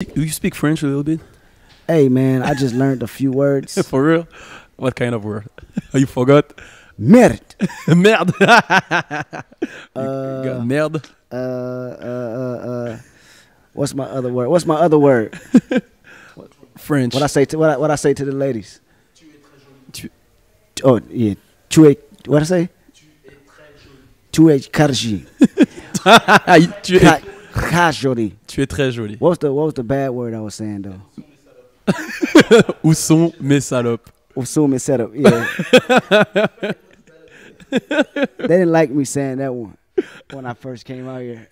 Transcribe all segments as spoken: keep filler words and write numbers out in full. Do you speak French a little bit? Hey man, I just learned a few words. For real? What kind of word? You forgot? Merde. Merde. uh, Merde. Uh, uh, uh, uh, what's my other word? What's my other word? French. What I say to what I, what I say to the ladies? Tu es très jolie. Tu, oh yeah. Tu es. What I say? Tu es très jolie. Tu es très jolie. Casually. Tu es très jolie. What was the what was the bad word I was saying though? Où sont mes salopes? Où sont mes salopes? Yeah. They didn't like me saying that one when I first came out here.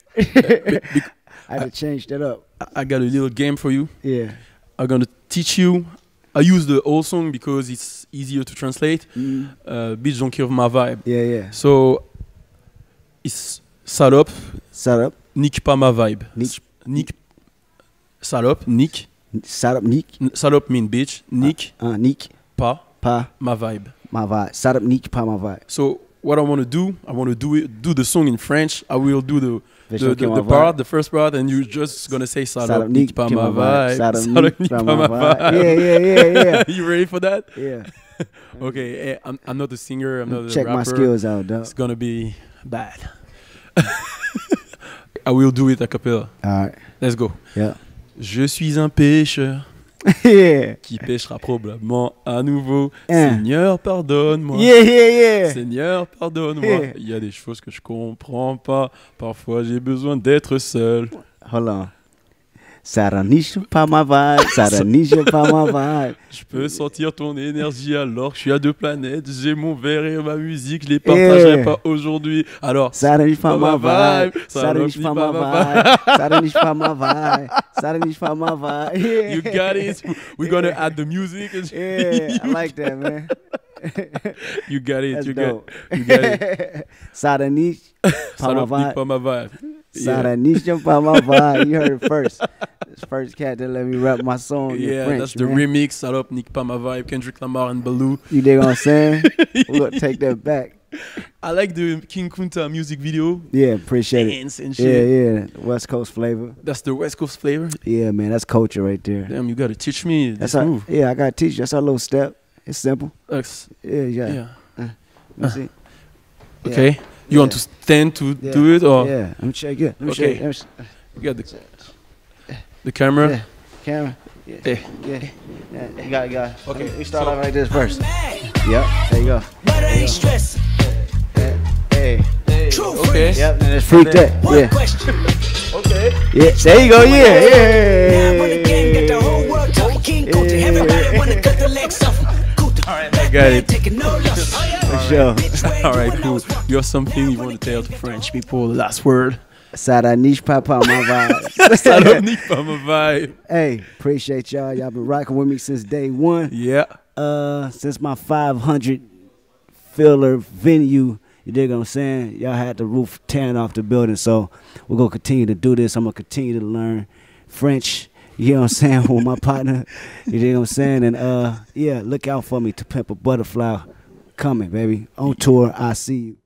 I had to change that up. I got a little game for you. Yeah. I'm gonna teach you. I use the whole song because it's easier to translate. Mm. Uh, bitch, don't kill my vibe. Yeah, yeah. So it's salope. Salope. Nique pas ma vibe. Nique. Nique. Salope. Nique. Salope. Nique. Salope mean bitch. Nique. Uh, uh, nique. Pas. Pas. Ma vibe. Ma vibe. Salope. Nique pas ma vibe. So what I want to do, I want to do it, do the song in French. I will do the the, the, the, the part, the first part, and you're just gonna say salope. Nique pas ma vibe. Salope. Nique pas ma vibe. Yeah, yeah, yeah, yeah. You ready for that? Yeah. Okay. Hey, I'm I'm not a singer. I'm not a rapper. Check my skills out, dog. It's gonna be bad. I will do it a cappella. All right. Let's go. Yeah. Je suis un pêcheur yeah. qui pêchera probablement à nouveau. Yeah. Seigneur, pardonne-moi. Yeah, yeah, yeah. Seigneur, pardonne-moi. Yeah. Il y a des choses que je comprends pas. Parfois, j'ai besoin d'être seul. Hold on. Ça reniche pas ma vibe. Ça reniche pas ma vibe. Je peux sentir ton énergie alors que je suis à deux planètes. J'ai mon verre et ma musique. Je les partagerai yeah. pas aujourd'hui. Alors, ça reniche pas, pas ma vibe. Ça reniche pas ma vibe. Ça reniche pas ma vibe. Ça reniche pas ma vibe. Yeah. You got it. We're gonna yeah. add the music. Yeah, I like that, man. You got it. That's you dope. got. You got it. Ça reniche pas ma vibe. Pas ma vibe. Saranisha by my vibe. You heard it first. This first cat that let me rap my song. Yeah, in French, that's the man. remix. Salope Nique Pas Ma Vibe, Kendrick Lamar and Baloo. You dig what I'm saying? We're gonna take that back. I like the King Kunta music video. Yeah, appreciate Dance it. And shit. Yeah, yeah. West Coast flavor. That's the West Coast flavor? Yeah, man, that's culture right there. Damn, you gotta teach me that's this our, move. Yeah, I gotta teach you. That's our little step. It's simple. That's, yeah, yeah. yeah. Uh, uh, see? Okay. Yeah. You yeah. want to stand to yeah. do it or? Yeah, I'm check it. I'm okay. Check it. I'm you got the the camera. Yeah. Camera. Yeah. Hey. Yeah. yeah. You got it, got it. Okay. We start so. off like this first. Yep. There you go. But I ain't stressing. Hey. Hey. Okay. Yep. And it's freaked out. Yeah. Okay. Yeah. There you go. Yeah. Yeah. Now when the game got the whole world talking, King Kunta, everybody wanna cut the legs off. All right, I got it. For sure. All right, cool. You have something you want to tell the French people? Last word. Saranish Papa, my vibe. Saranish Papa, my vibe. Hey, appreciate y'all. Y'all been rocking with me since day one. Yeah. Uh, since my five hundred filler venue, you dig what I'm saying? Y'all had the roof tearing off the building, so we're going to continue to do this. I'm going to continue to learn French. You know what I'm saying? With my partner. You know what I'm saying? And uh yeah, look out for me, To Pimp a Butterfly. Coming, baby. On tour, I see you.